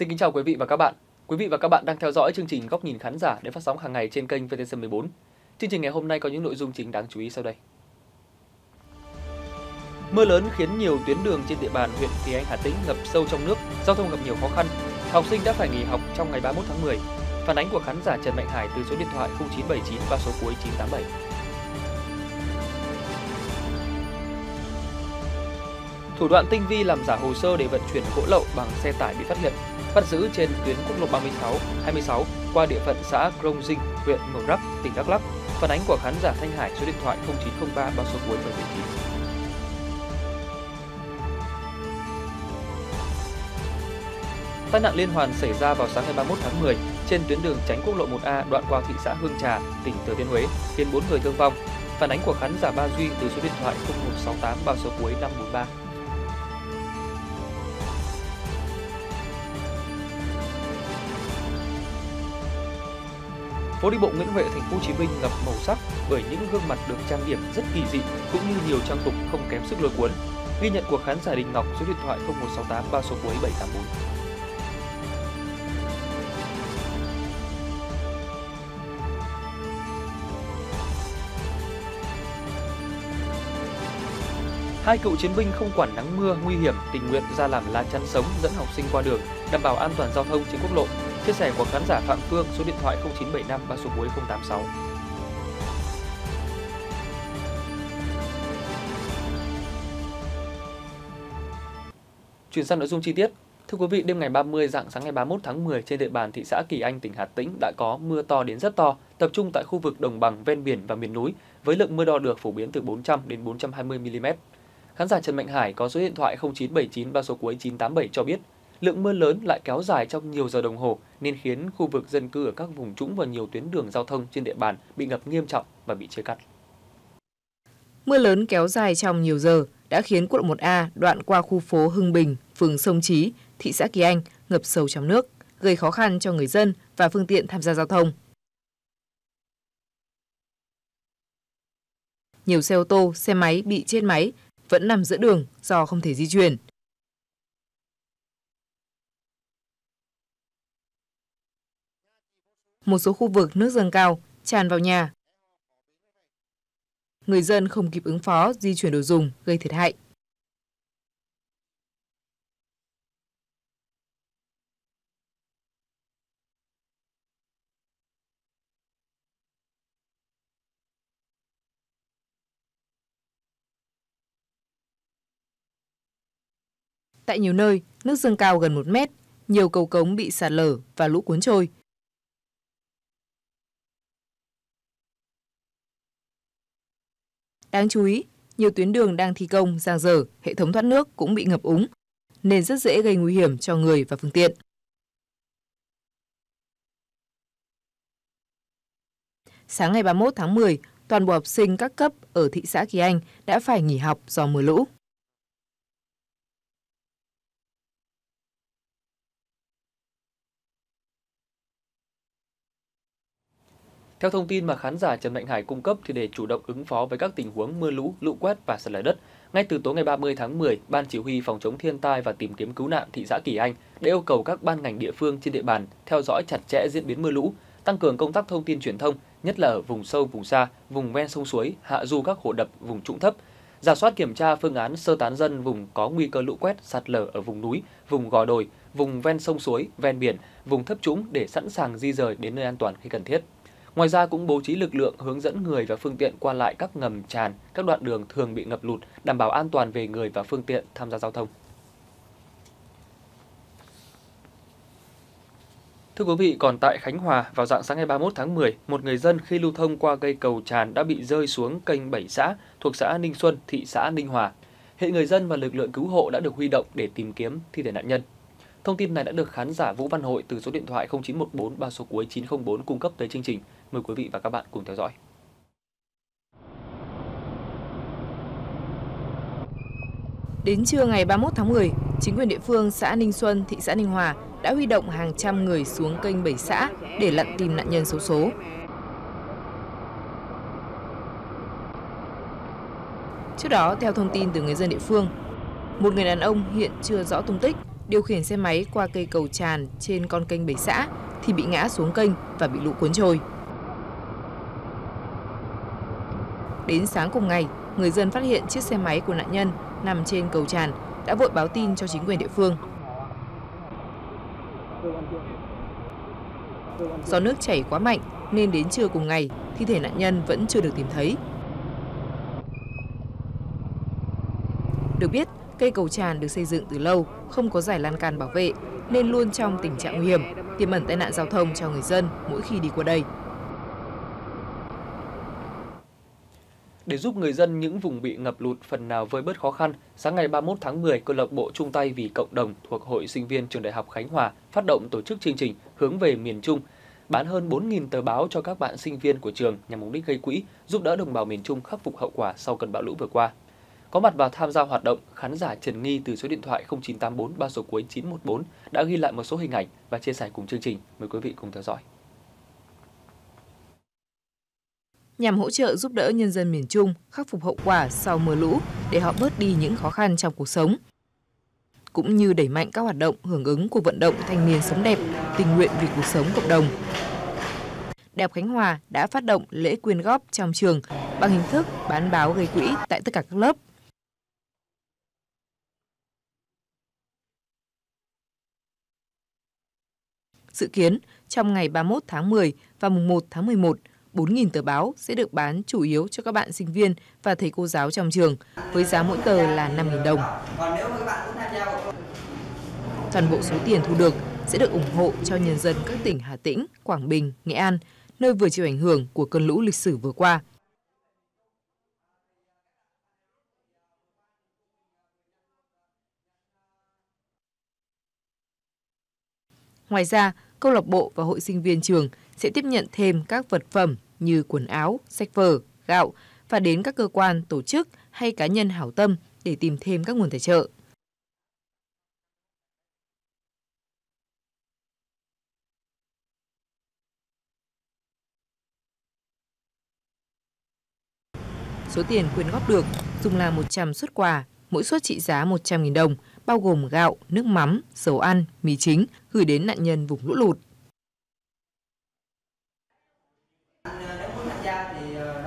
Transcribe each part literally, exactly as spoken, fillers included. Xin kính chào quý vị và các bạn. Quý vị và các bạn đang theo dõi chương trình Góc nhìn khán giả được phát sóng hàng ngày trên kênh vê tê vê mười bốn. Chương trình ngày hôm nay có những nội dung chính đáng chú ý sau đây. Mưa lớn khiến nhiều tuyến đường trên địa bàn huyện Kỳ Anh, Hà Tĩnh ngập sâu trong nước, giao thông gặp nhiều khó khăn. Học sinh đã phải nghỉ học trong ngày ba mươi mốt tháng mười. Phản ánh của khán giả Trần Mạnh Hải từ số điện thoại không chín bảy chín và số cuối chín tám bảy. Thủ đoạn tinh vi làm giả hồ sơ để vận chuyển gỗ lậu bằng xe tải bị phát hiện, bắt giữ trên tuyến quốc lộ ba mươi sáu, hai mươi sáu qua địa phận xã Krông Jing, huyện M'Brac, tỉnh Đắk Lắk. Phản ánh của khán giả Thanh Hải số điện thoại không chín không ba và số cuối bảy bảy chín. Tai nạn liên hoàn xảy ra vào sáng ngày ba mươi mốt tháng mười trên tuyến đường tránh quốc lộ một A đoạn qua thị xã Hương Trà, tỉnh Thừa Thiên Huế, khiến bốn người thương vong. Phản ánh của khán giả Ba Duy từ số điện thoại không một sáu tám và số cuối năm bốn ba. Phố đi bộ Nguyễn Huệ, thành phố Hồ Chí Minh ngập màu sắc bởi những gương mặt được trang điểm rất kỳ dị cũng như nhiều trang phục không kém sức lôi cuốn. Ghi nhận của khán giả Đình Ngọc số điện thoại không một sáu tám và số cuối bảy tám bốn. Hai cựu chiến binh không quản nắng mưa nguy hiểm tình nguyện ra làm lá chắn sống dẫn học sinh qua đường, đảm bảo an toàn giao thông trên quốc lộ. Chia sẻ của khán giả Phạm Phương số điện thoại không chín bảy năm và số cuối không tám sáu. Chuyển sang nội dung chi tiết. Thưa quý vị, đêm ngày ba mươi rạng sáng ngày ba mươi mốt tháng mười trên địa bàn thị xã Kỳ Anh, tỉnh Hà Tĩnh đã có mưa to đến rất to, tập trung tại khu vực đồng bằng ven biển và miền núi với lượng mưa đo được phổ biến từ bốn trăm đến bốn trăm hai mươi mi-li-mét. Khán giả Trần Mạnh Hải có số điện thoại không chín bảy chín và số cuối chín tám bảy cho biết, lượng mưa lớn lại kéo dài trong nhiều giờ đồng hồ nên khiến khu vực dân cư ở các vùng trũng và nhiều tuyến đường giao thông trên địa bàn bị ngập nghiêm trọng và bị chia cắt. Mưa lớn kéo dài trong nhiều giờ đã khiến quốc lộ một A đoạn qua khu phố Hưng Bình, phường Sông Chí, thị xã Kỳ Anh ngập sâu trong nước, gây khó khăn cho người dân và phương tiện tham gia giao thông. Nhiều xe ô tô, xe máy bị chết máy vẫn nằm giữa đường do không thể di chuyển. Một số khu vực nước dâng cao, tràn vào nhà. Người dân không kịp ứng phó, di chuyển đồ dùng, gây thiệt hại. Tại nhiều nơi, nước dâng cao gần một mét, nhiều cầu cống bị sạt lở và lũ cuốn trôi. Đáng chú ý, nhiều tuyến đường đang thi công, dang dở, hệ thống thoát nước cũng bị ngập úng, nên rất dễ gây nguy hiểm cho người và phương tiện. Sáng ngày ba mươi mốt tháng mười, toàn bộ học sinh các cấp ở thị xã Kỳ Anh đã phải nghỉ học do mưa lũ. Theo thông tin mà khán giả Trần Mạnh Hải cung cấp thì để chủ động ứng phó với các tình huống mưa lũ, lũ quét và sạt lở đất, ngay từ tối ngày ba mươi tháng mười, Ban Chỉ huy Phòng chống thiên tai và tìm kiếm cứu nạn thị xã Kỳ Anh đã yêu cầu các ban ngành địa phương trên địa bàn theo dõi chặt chẽ diễn biến mưa lũ, tăng cường công tác thông tin truyền thông, nhất là ở vùng sâu, vùng xa, vùng ven sông suối, hạ du các hồ đập, vùng trũng thấp, rà soát kiểm tra phương án sơ tán dân vùng có nguy cơ lũ quét, sạt lở ở vùng núi, vùng gò đồi, vùng ven sông suối, ven biển, vùng thấp trũng để sẵn sàng di dời đến nơi an toàn khi cần thiết. Ngoài ra cũng bố trí lực lượng hướng dẫn người và phương tiện qua lại các ngầm tràn, các đoạn đường thường bị ngập lụt, đảm bảo an toàn về người và phương tiện tham gia giao thông. Thưa quý vị, còn tại Khánh Hòa, vào rạng sáng ngày ba mươi mốt tháng mười, một người dân khi lưu thông qua cây cầu tràn đã bị rơi xuống kênh Bảy Xã thuộc xã Ninh Xuân, thị xã Ninh Hòa. Hiện người dân và lực lượng cứu hộ đã được huy động để tìm kiếm thi thể nạn nhân. Thông tin này đã được khán giả Vũ Văn Hội từ số điện thoại không chín một bốn và số cuối chín không bốn cung cấp tới chương trình. Mời quý vị và các bạn cùng theo dõi. Đến trưa ngày ba mươi mốt tháng mười, chính quyền địa phương xã Ninh Xuân, thị xã Ninh Hòa đã huy động hàng trăm người xuống kênh Bảy Xã để lặn tìm nạn nhân xấu số. Trước đó, theo thông tin từ người dân địa phương, một người đàn ông hiện chưa rõ tung tích điều khiển xe máy qua cây cầu tràn trên con kênh bảy xã thì bị ngã xuống kênh và bị lũ cuốn trôi. Đến sáng cùng ngày, người dân phát hiện chiếc xe máy của nạn nhân nằm trên cầu tràn, đã vội báo tin cho chính quyền địa phương. Do nước chảy quá mạnh nên đến trưa cùng ngày, thi thể nạn nhân vẫn chưa được tìm thấy. Được biết, cây cầu tràn được xây dựng từ lâu, không có dải lan can bảo vệ nên luôn trong tình trạng nguy hiểm, tiềm ẩn tai nạn giao thông cho người dân mỗi khi đi qua đây. Để giúp người dân những vùng bị ngập lụt phần nào vơi bớt khó khăn, sáng ngày ba mươi mốt tháng mười, câu lạc bộ chung tay vì cộng đồng thuộc Hội Sinh viên Trường Đại học Khánh Hòa phát động tổ chức chương trình hướng về miền Trung, bán hơn bốn nghìn tờ báo cho các bạn sinh viên của trường nhằm mục đích gây quỹ giúp đỡ đồng bào miền Trung khắc phục hậu quả sau cơn bão lũ vừa qua. Có mặt vào tham gia hoạt động, khán giả Trần Nghi từ số điện thoại không chín tám bốn ba số cuối chín một bốn đã ghi lại một số hình ảnh và chia sẻ cùng chương trình. Mời quý vị cùng theo dõi. Nhằm hỗ trợ giúp đỡ nhân dân miền Trung khắc phục hậu quả sau mưa lũ để họ bớt đi những khó khăn trong cuộc sống, cũng như đẩy mạnh các hoạt động hưởng ứng cuộc vận động thanh niên sống đẹp, tình nguyện vì cuộc sống cộng đồng, Đại học Khánh Hòa đã phát động lễ quyên góp trong trường bằng hình thức bán báo gây quỹ tại tất cả các lớp. Dự kiến trong ngày ba mươi mốt tháng mười và mùng một tháng mười một, bốn nghìn tờ báo sẽ được bán chủ yếu cho các bạn sinh viên và thầy cô giáo trong trường, với giá mỗi tờ là năm nghìn đồng. Toàn bộ số tiền thu được sẽ được ủng hộ cho nhân dân các tỉnh Hà Tĩnh, Quảng Bình, Nghệ An, nơi vừa chịu ảnh hưởng của cơn lũ lịch sử vừa qua. Ngoài ra, câu lạc bộ và hội sinh viên trường sẽ tiếp nhận thêm các vật phẩm như quần áo, sách vở, gạo và đến các cơ quan, tổ chức hay cá nhân hảo tâm để tìm thêm các nguồn tài trợ. Số tiền quyên góp được dùng là một trăm suất quà, mỗi suất trị giá một trăm nghìn đồng, bao gồm gạo, nước mắm, dầu ăn, mì chính gửi đến nạn nhân vùng lũ lụt.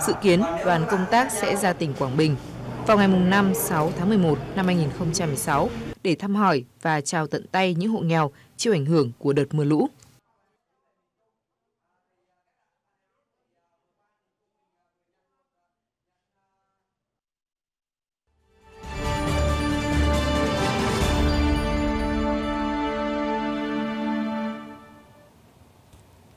Dự kiến đoàn công tác sẽ ra tỉnh Quảng Bình vào ngày năm đến sáu tháng mười một năm hai nghìn không trăm mười sáu để thăm hỏi và trao tận tay những hộ nghèo chịu ảnh hưởng của đợt mưa lũ.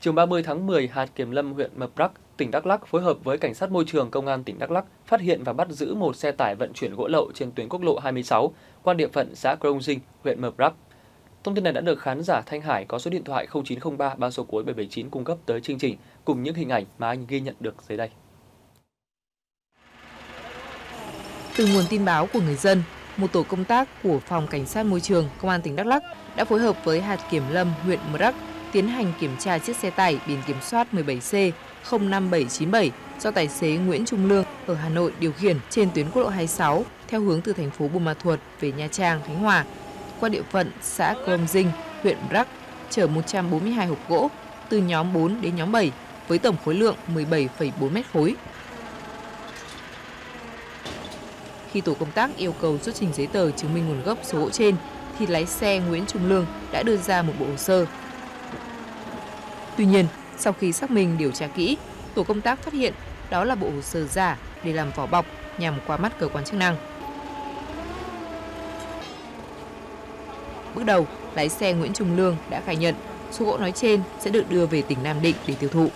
Chiều ba mươi tháng mười, hạt kiểm lâm huyện M'Brac, tỉnh Đắk Lắk phối hợp với cảnh sát môi trường công an tỉnh Đắk Lắk phát hiện và bắt giữ một xe tải vận chuyển gỗ lậu trên tuyến quốc lộ hai mươi sáu qua địa phận xã Krông Jing, huyện M'Brac. Thông tin này đã được khán giả Thanh Hải có số điện thoại không chín không ba ba số cuối bảy bảy chín cung cấp tới chương trình cùng những hình ảnh mà anh ghi nhận được dưới đây. Từ nguồn tin báo của người dân, một tổ công tác của phòng cảnh sát môi trường công an tỉnh Đắk Lắk đã phối hợp với hạt kiểm lâm huyện M'Brac tiến hành kiểm tra chiếc xe tải biển kiểm soát mười bảy C không năm bảy chín bảy do tài xế Nguyễn Trung Lương ở Hà Nội điều khiển trên tuyến quốc lộ hai mươi sáu theo hướng từ thành phố Buôn Ma Thuột về Nha Trang, Khánh Hòa, qua địa phận xã Krông Dinh, huyện M'Brac, chở một trăm bốn mươi hai hộp gỗ từ nhóm bốn đến nhóm bảy với tổng khối lượng mười bảy phẩy bốn mét khối. Khi tổ công tác yêu cầu xuất trình giấy tờ chứng minh nguồn gốc số gỗ trên, thì lái xe Nguyễn Trung Lương đã đưa ra một bộ hồ sơ. Tuy nhiên, sau khi xác minh điều tra kỹ, tổ công tác phát hiện đó là bộ hồ sơ giả để làm vỏ bọc nhằm qua mắt cơ quan chức năng. Bước đầu, lái xe Nguyễn Trung Lương đã khai nhận số gỗ nói trên sẽ được đưa về tỉnh Nam Định để tiêu thụ.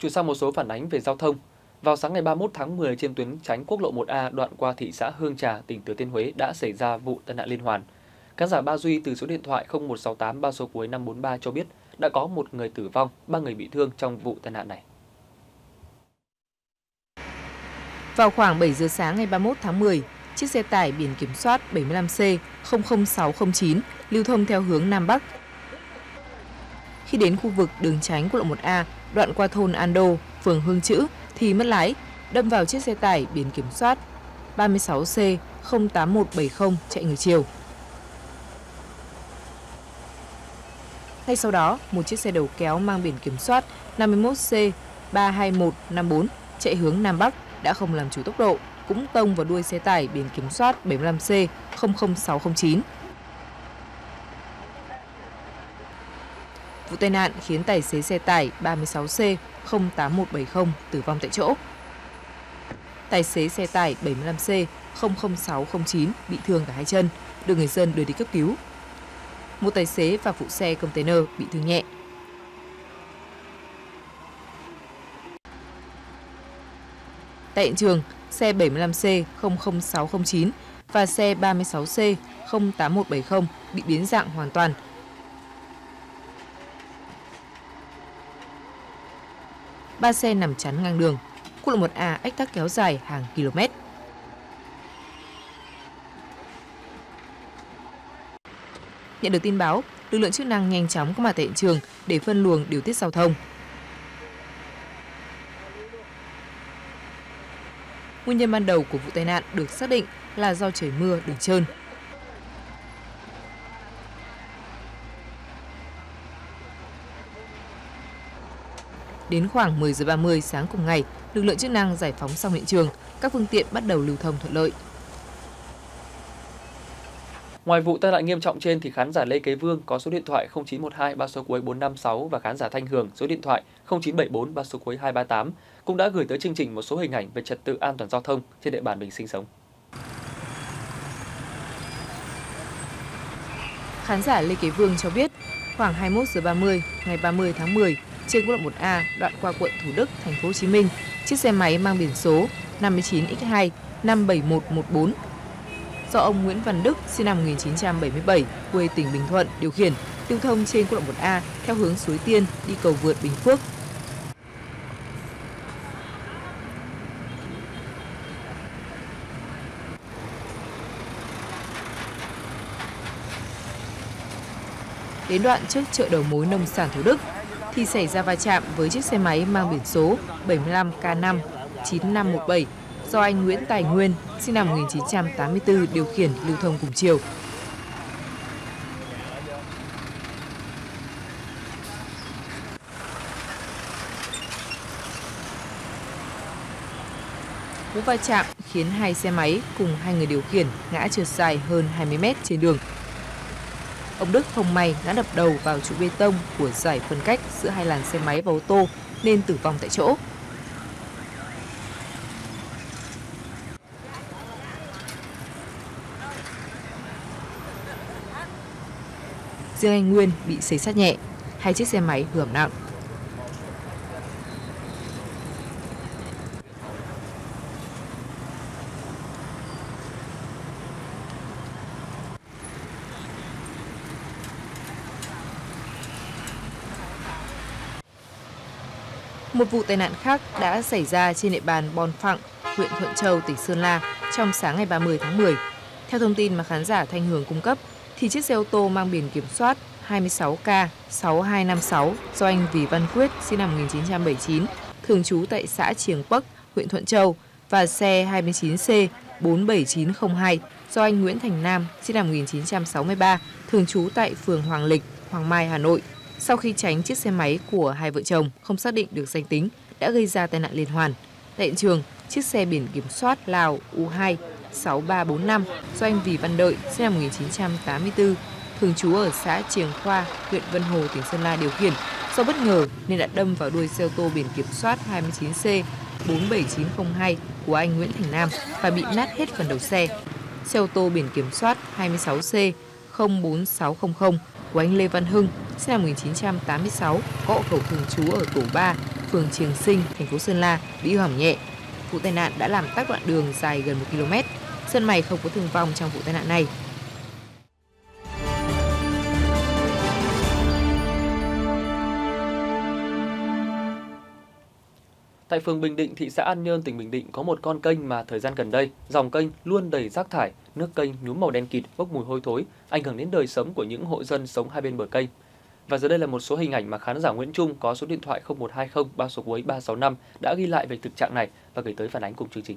Chuyển sang một số phản ánh về giao thông. Vào sáng ngày ba mươi mốt tháng mười, trên tuyến tránh quốc lộ một A đoạn qua thị xã Hương Trà, tỉnh Thừa Thiên Huế đã xảy ra vụ tai nạn liên hoàn. Khán giả Ba Duy từ số điện thoại không một sáu tám ba số cuối năm bốn ba cho biết đã có một người tử vong, ba người bị thương trong vụ tai nạn này. Vào khoảng bảy giờ sáng ngày ba mươi mốt tháng mười, chiếc xe tải biển kiểm soát bảy mươi lăm C không không sáu không chín lưu thông theo hướng Nam Bắc. Khi đến khu vực đường tránh quốc lộ một A, đoạn qua thôn An Đô, phường Hương Chữ thì mất lái, đâm vào chiếc xe tải biển kiểm soát ba sáu C không tám một bảy không chạy ngược chiều. Ngay sau đó, một chiếc xe đầu kéo mang biển kiểm soát năm mốt C ba hai một năm bốn chạy hướng Nam Bắc đã không làm chủ tốc độ, cũng tông vào đuôi xe tải biển kiểm soát bảy lăm C không không sáu không chín. Vụ tai nạn khiến tài xế xe tải ba sáu C không tám một bảy không tử vong tại chỗ. Tài xế xe tải bảy lăm C không không sáu không chín bị thương cả hai chân, được người dân đưa đi cấp cứu. Một tài xế và phụ xe container bị thương nhẹ. Tại hiện trường, xe bảy lăm C không không sáu không chín và xe ba sáu C không tám một bảy không bị biến dạng hoàn toàn. Ba xe nằm chắn ngang đường, quốc lộ một A ách tắc kéo dài hàng km. Nhận được tin báo, lực lượng chức năng nhanh chóng có mặt tại hiện trường để phân luồng điều tiết giao thông. Nguyên nhân ban đầu của vụ tai nạn được xác định là do trời mưa đường trơn. Đến khoảng mười giờ ba mươi sáng cùng ngày, lực lượng chức năng giải phóng xong hiện trường, các phương tiện bắt đầu lưu thông thuận lợi. Ngoài vụ tai nạn nghiêm trọng trên thì khán giả Lê Kế Vương có số điện thoại không chín một hai ba số cuối bốn năm sáu và khán giả Thanh Hường số điện thoại không chín bảy bốn ba số cuối hai ba tám cũng đã gửi tới chương trình một số hình ảnh về trật tự an toàn giao thông trên địa bàn mình sinh sống. Khán giả Lê Kế Vương cho biết, khoảng hai mươi mốt giờ ba mươi ngày ba mươi tháng mười, trên quốc lộ một A đoạn qua quận Thủ Đức, thành phố Hồ Chí Minh, chiếc xe máy mang biển số năm chín X hai năm bảy một một bốn do ông Nguyễn Văn Đức sinh năm một nghìn chín trăm bảy mươi bảy quê tỉnh Bình Thuận điều khiển lưu thông trên quốc lộ một A theo hướng Suối Tiên đi cầu vượt Bình Phước. Đến đoạn trước chợ đầu mối nông sản Thủ Đức thì xảy ra va chạm với chiếc xe máy mang biển số bảy lăm K năm chín năm một bảy do anh Nguyễn Tài Nguyên sinh năm một nghìn chín trăm tám mươi tư điều khiển lưu thông cùng chiều. Cú va chạm khiến hai xe máy cùng hai người điều khiển ngã trượt dài hơn hai mươi mét trên đường. Ông Đức không may ngã đập đầu vào trụ bê tông của giải phân cách giữa hai làn xe máy và ô tô nên tử vong tại chỗ. Riêng anh Nguyên bị xây sát nhẹ, hai chiếc xe máy hư hỏng nặng. Một vụ tai nạn khác đã xảy ra trên địa bàn Bòn Phạng, huyện Thuận Châu, tỉnh Sơn La trong sáng ngày ba mươi tháng mười. Theo thông tin mà khán giả Thanh Hường cung cấp, thì chiếc xe ô tô mang biển kiểm soát hai sáu K sáu hai năm sáu do anh Vì Văn Quyết sinh năm một nghìn chín trăm bảy mươi chín, thường trú tại xã Triềng Bắc, huyện Thuận Châu và xe hai chín C bốn bảy chín không hai do anh Nguyễn Thành Nam sinh năm một nghìn chín trăm sáu mươi ba, thường trú tại phường Hoàng Lịch, Hoàng Mai, Hà Nội. Sau khi tránh chiếc xe máy của hai vợ chồng không xác định được danh tính đã gây ra tai nạn liên hoàn. Tại hiện trường, chiếc xe biển kiểm soát Lào U hai sáu ba bốn năm do anh Vì Văn Đợi sinh năm một nghìn chín trăm tám mươi tư, thường trú ở xã Triềng Khoa, huyện Vân Hồ, tỉnh Sơn La điều khiển. Do bất ngờ nên đã đâm vào đuôi xe ô tô biển kiểm soát hai chín C bốn bảy chín không hai của anh Nguyễn Thành Nam và bị nát hết phần đầu xe. Xe ô tô biển kiểm soát hai sáu C không bốn sáu không không của anh Lê Văn Hưng sinh năm một nghìn chín trăm tám mươi sáu, có hộ khẩu thường trú ở tổ ba, phường Triềng Sinh, thành phố Sơn La bị hư hỏng nhẹ. Vụ tai nạn đã làm tắc đoạn đường dài gần một ki lô mét. Sân mày không có thương vong trong vụ tai nạn này. Tại phường Bình Định, thị xã An Nhơn, tỉnh Bình Định có một con kênh mà thời gian gần đây, dòng kênh luôn đầy rác thải, nước kênh nhuốm màu đen kịt, bốc mùi hôi thối, ảnh hưởng đến đời sống của những hộ dân sống hai bên bờ kênh. Và giờ đây là một số hình ảnh mà khán giả Nguyễn Trung có số điện thoại không một hai không ba số cuối ba sáu năm đã ghi lại về thực trạng này và gửi tới phản ánh cùng chương trình.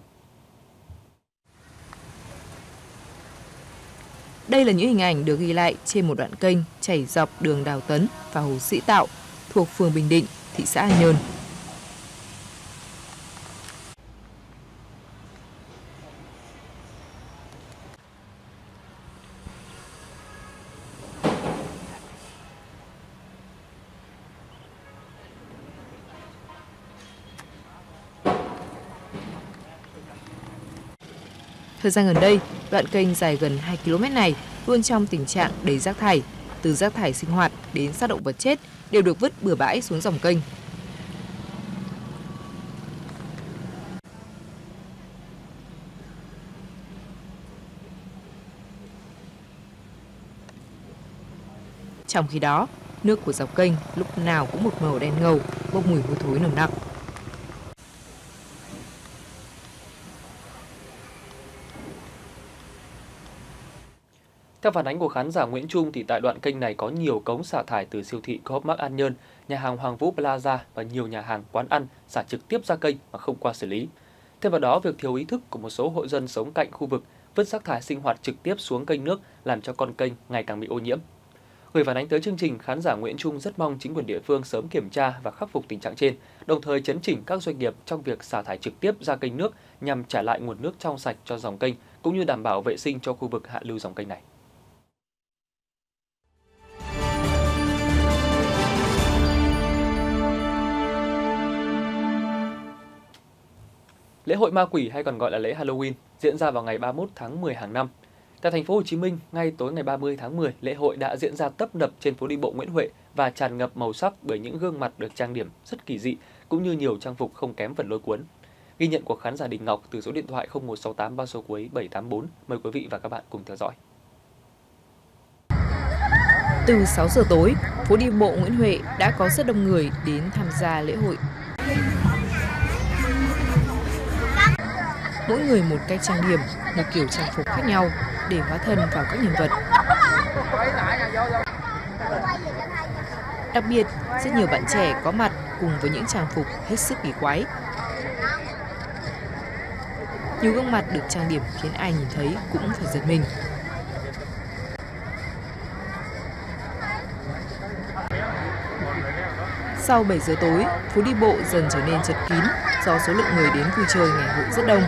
Đây là những hình ảnh được ghi lại trên một đoạn kênh chảy dọc đường Đào Tấn và Hồ Sĩ Tạo thuộc phường Bình Định, thị xã An Nhơn. Thời gian gần đây, đoạn kênh dài gần hai ki lô mét này luôn trong tình trạng đầy rác thải, từ rác thải sinh hoạt đến xác động vật chết đều được vứt bừa bãi xuống dòng kênh. Trong khi đó, nước của dọc kênh lúc nào cũng một màu đen ngầu, bốc mùi hôi thối nồng nặc. Theo phản ánh của khán giả Nguyễn Trung thì tại đoạn kênh này có nhiều cống xả thải từ siêu thị Co-op Mart An Nhơn, nhà hàng Hoàng Vũ Plaza và nhiều nhà hàng quán ăn xả trực tiếp ra kênh mà không qua xử lý. Thêm vào đó, việc thiếu ý thức của một số hộ dân sống cạnh khu vực vứt rác thải sinh hoạt trực tiếp xuống kênh nước làm cho con kênh ngày càng bị ô nhiễm. Gửi phản ánh tới chương trình, khán giả Nguyễn Trung rất mong chính quyền địa phương sớm kiểm tra và khắc phục tình trạng trên, đồng thời chấn chỉnh các doanh nghiệp trong việc xả thải trực tiếp ra kênh nước nhằm trả lại nguồn nước trong sạch cho dòng kênh cũng như đảm bảo vệ sinh cho khu vực hạ lưu dòng kênh này. Lễ hội ma quỷ hay còn gọi là lễ Halloween diễn ra vào ngày ba mươi mốt tháng mười hàng năm. Tại thành phố Hồ Chí Minh, ngay tối ngày ba mươi tháng mười, lễ hội đã diễn ra tấp nập trên phố đi bộ Nguyễn Huệ và tràn ngập màu sắc bởi những gương mặt được trang điểm rất kỳ dị cũng như nhiều trang phục không kém phần lôi cuốn. Ghi nhận của khán giả Đình Ngọc từ số điện thoại không một sáu tám ba số cuối bảy tám bốn. Mời quý vị và các bạn cùng theo dõi. Từ sáu giờ tối, phố đi bộ Nguyễn Huệ đã có rất đông người đến tham gia lễ hội. Mỗi người một cách trang điểm, một kiểu trang phục khác nhau để hóa thân vào các nhân vật. Đặc biệt, rất nhiều bạn trẻ có mặt cùng với những trang phục hết sức kỳ quái. Nhiều gương mặt được trang điểm khiến ai nhìn thấy cũng phải giật mình. Sau bảy giờ tối, phố đi bộ dần trở nên chật kín do số lượng người đến vui chơi ngày hội rất đông.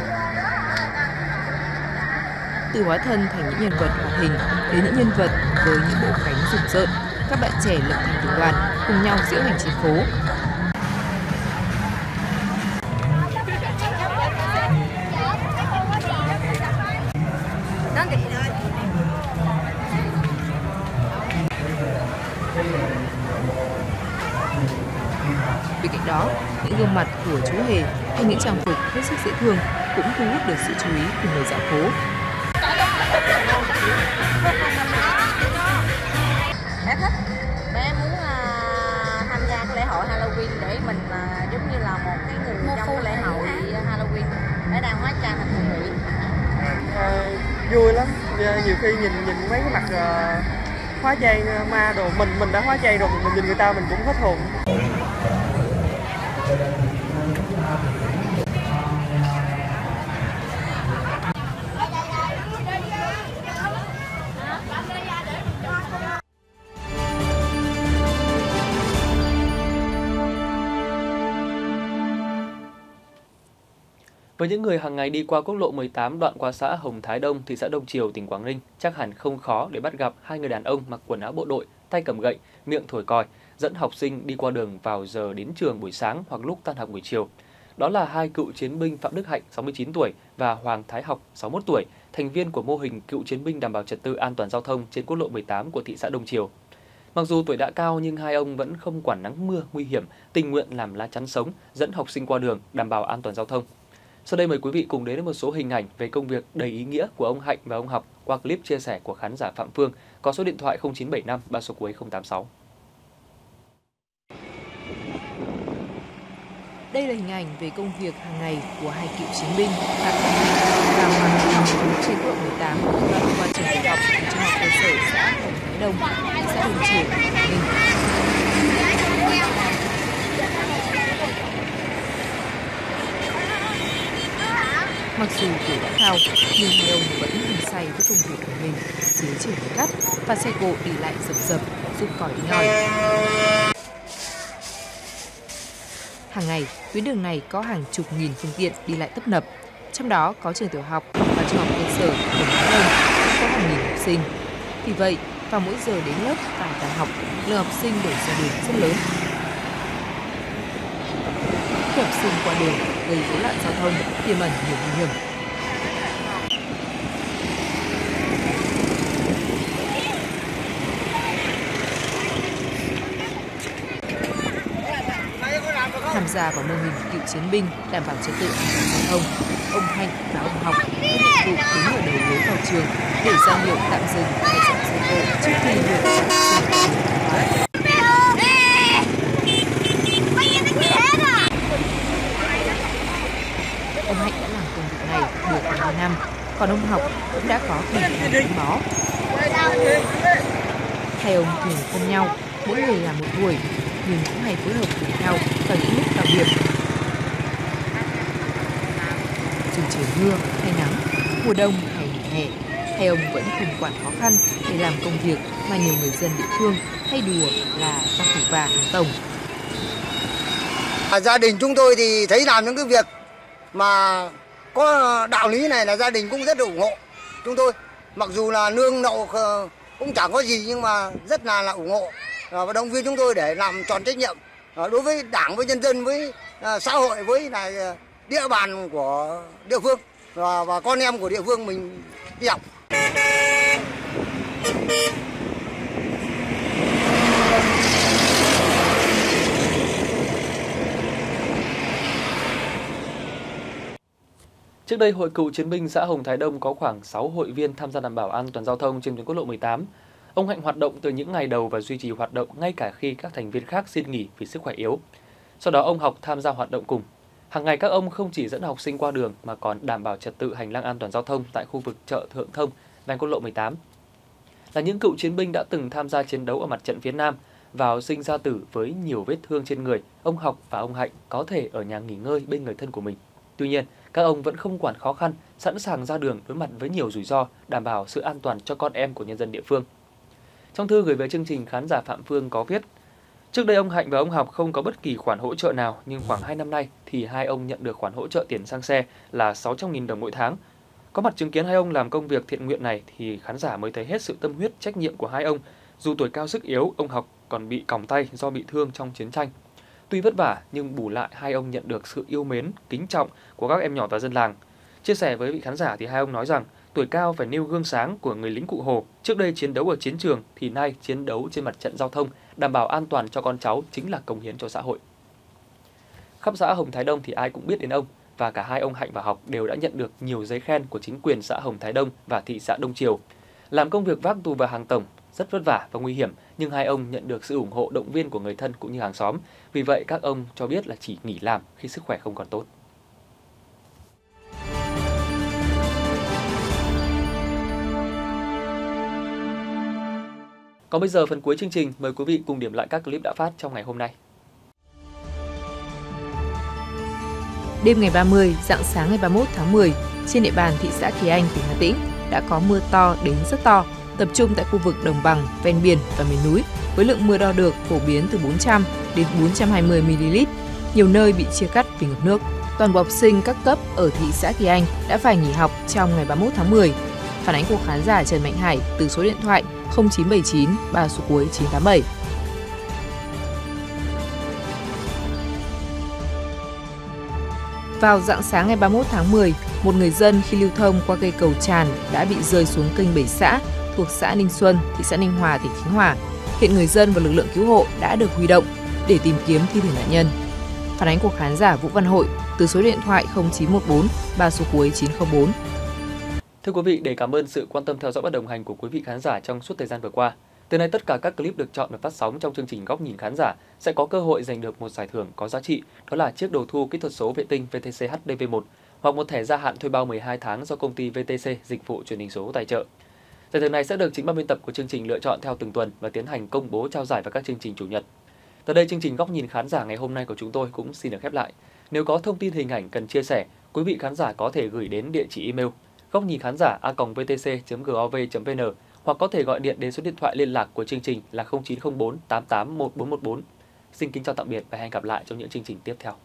Từ hóa thân thành những nhân vật hoạt hình đến những nhân vật với những bộ cánh rùng rợn, các bạn trẻ lập thành từng đoàn cùng nhau diễu hành trên phố. Bên cạnh đó, những gương mặt của chú hề hay những trang phục hết sức dễ thương cũng thu hút được sự chú ý của người dạo phố. Em thích, mà em muốn uh, tham gia cái lễ hội Halloween để mình uh, giống như là một cái người một trong cái lễ hội Halloween để đang hóa trang thành người Mỹ. Uh, vui lắm, nhiều khi nhìn nhìn mấy cái mặt uh, hóa trang ma đồ, mình mình đã hóa trang rồi, mình nhìn người ta mình cũng hết hồn. Với những người hàng ngày đi qua quốc lộ mười tám đoạn qua xã Hồng Thái Đông, thị xã Đông Triều, tỉnh Quảng Ninh, chắc hẳn không khó để bắt gặp hai người đàn ông mặc quần áo bộ đội, tay cầm gậy, miệng thổi còi, dẫn học sinh đi qua đường vào giờ đến trường buổi sáng hoặc lúc tan học buổi chiều. Đó là hai cựu chiến binh Phạm Đức Hạnh, sáu mươi chín tuổi và Hoàng Thái Học, sáu mươi mốt tuổi, thành viên của mô hình cựu chiến binh đảm bảo trật tự an toàn giao thông trên quốc lộ mười tám của thị xã Đông Triều. Mặc dù tuổi đã cao nhưng hai ông vẫn không quản nắng mưa nguy hiểm, tình nguyện làm lá chắn sống, dẫn học sinh qua đường, đảm bảo an toàn giao thông. Sau đây mời quý vị cùng đến với một số hình ảnh về công việc đầy ý nghĩa của ông Hạnh và ông Học qua clip chia sẻ của khán giả Phạm Phương có số điện thoại không chín bảy năm ba số cuối không tám sáu. Đây là hình ảnh về công việc hàng ngày của hai cựu chiến binh Phạm Đức Hạnh và Hoàng Thái Học trên quốc lộ mười tám đoạn qua trường tiểu học trường trung học cơ sở xã Hồng Thái Đông, thị xã Đông Triều, Quảng Ninh. Mặc dù tuổi đã cao, nhưng ông vẫn hăng say với công việc của mình dưới triển gấp và xe cộ đi lại rầm rập, rút còi đi ngòi. Hàng ngày, tuyến đường này có hàng chục nghìn phương tiện đi lại tấp nập, trong đó có trường tiểu học và trường học cơ sở Hồng Thái Đông có hàng nghìn học sinh. Vì vậy, vào mỗi giờ đến lớp và tan học, lượng học sinh đổ ra đường rất lớn. Các học sinh qua đường gây rối loạn giao thông, tiềm ẩn nhiều nguy hiểm. Tham gia vào mô hình cựu chiến binh đảm bảo trật tự an toàn giao thông, ông Hạnh và ông Học có nhiệm vụ đứng ở đầu lối vào trường để ra hiệu tạm dừng và dọn xe cộ trước khi được sản xuất. Ông Hạnh đã làm công việc này được mười năm, còn ông Học cũng đã có kỷ niệm gắn bó. Hai ông thường ôm nhau, mỗi người làm một buổi, nhưng cũng hay phối hợp với nhau vào những lúc đặc biệt. Dù trời mưa hay nắng, mùa đông hay mùa hè, hai ông vẫn không quản khó khăn để làm công việc mà nhiều người dân địa phương hay đùa là rau củ vả hàng tổng. À, gia đình chúng tôi thì thấy làm những cái việc mà có đạo lý này là gia đình cũng rất ủng hộ chúng tôi. Mặc dù là nương nậu cũng chẳng có gì nhưng mà rất là, là ủng hộ và động viên chúng tôi để làm tròn trách nhiệm đối với đảng, với nhân dân, với xã hội, với là địa bàn của địa phương và, và con em của địa phương mình đi học. Trước đây, Hội Cựu Chiến binh xã Hồng Thái Đông có khoảng sáu hội viên tham gia đảm bảo an toàn giao thông trên tuyến quốc lộ mười tám. Ông Hạnh hoạt động từ những ngày đầu và duy trì hoạt động ngay cả khi các thành viên khác xin nghỉ vì sức khỏe yếu. Sau đó ông Học tham gia hoạt động cùng. Hàng ngày các ông không chỉ dẫn học sinh qua đường mà còn đảm bảo trật tự hành lang an toàn giao thông tại khu vực chợ Thượng Thông, ven quốc lộ mười tám. Là những cựu chiến binh đã từng tham gia chiến đấu ở mặt trận phía Nam và vào sinh ra tử với nhiều vết thương trên người, ông Học và ông Hạnh có thể ở nhà nghỉ ngơi bên người thân của mình. Tuy nhiên, các ông vẫn không quản khó khăn, sẵn sàng ra đường đối mặt với nhiều rủi ro, đảm bảo sự an toàn cho con em của nhân dân địa phương. Trong thư gửi về chương trình, khán giả Phạm Phương có viết: trước đây ông Hạnh và ông Học không có bất kỳ khoản hỗ trợ nào, nhưng khoảng hai năm nay thì hai ông nhận được khoản hỗ trợ tiền xăng xe là sáu trăm nghìn đồng mỗi tháng. Có mặt chứng kiến hai ông làm công việc thiện nguyện này thì khán giả mới thấy hết sự tâm huyết, trách nhiệm của hai ông. Dù tuổi cao sức yếu, ông Học còn bị còng tay do bị thương trong chiến tranh. Tuy vất vả nhưng bù lại hai ông nhận được sự yêu mến, kính trọng của các em nhỏ và dân làng. Chia sẻ với vị khán giả thì hai ông nói rằng tuổi cao phải nêu gương sáng của người lính Cụ Hồ. Trước đây chiến đấu ở chiến trường thì nay chiến đấu trên mặt trận giao thông, đảm bảo an toàn cho con cháu chính là cống hiến cho xã hội. Khắp xã Hồng Thái Đông thì ai cũng biết đến ông, và cả hai ông Hạnh và Học đều đã nhận được nhiều giấy khen của chính quyền xã Hồng Thái Đông và thị xã Đông Triều. Làm công việc vác tù và hàng tổng rất vất vả và nguy hiểm, nhưng hai ông nhận được sự ủng hộ động viên của người thân cũng như hàng xóm. Vì vậy các ông cho biết là chỉ nghỉ làm khi sức khỏe không còn tốt. Còn bây giờ phần cuối chương trình, mời quý vị cùng điểm lại các clip đã phát trong ngày hôm nay. Đêm ngày ba mươi, rạng sáng ngày ba mươi mốt tháng mười, trên địa bàn thị xã Kỳ Anh, tỉnh Hà Tĩnh đã có mưa to đến rất to, tập trung tại khu vực đồng bằng, ven biển và miền núi với lượng mưa đo được phổ biến từ bốn trăm đến bốn trăm hai mươi mi-li-lít. Nhiều nơi bị chia cắt vì ngập nước. Toàn bộ học sinh các cấp ở thị xã Kỳ Anh đã phải nghỉ học trong ngày ba mươi mốt tháng mười. Phản ánh của khán giả Trần Mạnh Hải từ số điện thoại không chín bảy chín ba số cuối chín tám bảy. Vào rạng sáng ngày ba mươi mốt tháng mười, một người dân khi lưu thông qua cây cầu tràn đã bị rơi xuống kênh Bảy Xã thuộc xã Ninh Xuân, thị xã Ninh Hòa, tỉnh Khánh Hòa. Hiện người dân và lực lượng cứu hộ đã được huy động để tìm kiếm thi thể nạn nhân. Phản ánh của khán giả Vũ Văn Hội từ số điện thoại không chín một bốn ba số cuối chín không bốn. Thưa quý vị, để cảm ơn sự quan tâm theo dõi và đồng hành của quý vị khán giả trong suốt thời gian vừa qua, từ nay tất cả các clip được chọn và phát sóng trong chương trình Góc Nhìn Khán Giả sẽ có cơ hội giành được một giải thưởng có giá trị, đó là chiếc đầu thu kỹ thuật số vệ tinh vê tê xê hát đê vê một hoặc một thẻ gia hạn thuê bao mười hai tháng do công ty vê tê xê Dịch vụ Truyền hình số tài trợ. Giải thưởng này sẽ được chính ban biên tập của chương trình lựa chọn theo từng tuần và tiến hành công bố trao giải vào các chương trình chủ nhật. Từ đây, chương trình Góc Nhìn Khán Giả ngày hôm nay của chúng tôi cũng xin được khép lại. Nếu có thông tin hình ảnh cần chia sẻ, quý vị khán giả có thể gửi đến địa chỉ email gocnhinhkhán giả a còng vtc chấm gov chấm vn hoặc có thể gọi điện đến số điện thoại liên lạc của chương trình là không chín không bốn tám tám một bốn một bốn. Xin kính chào tạm biệt và hẹn gặp lại trong những chương trình tiếp theo.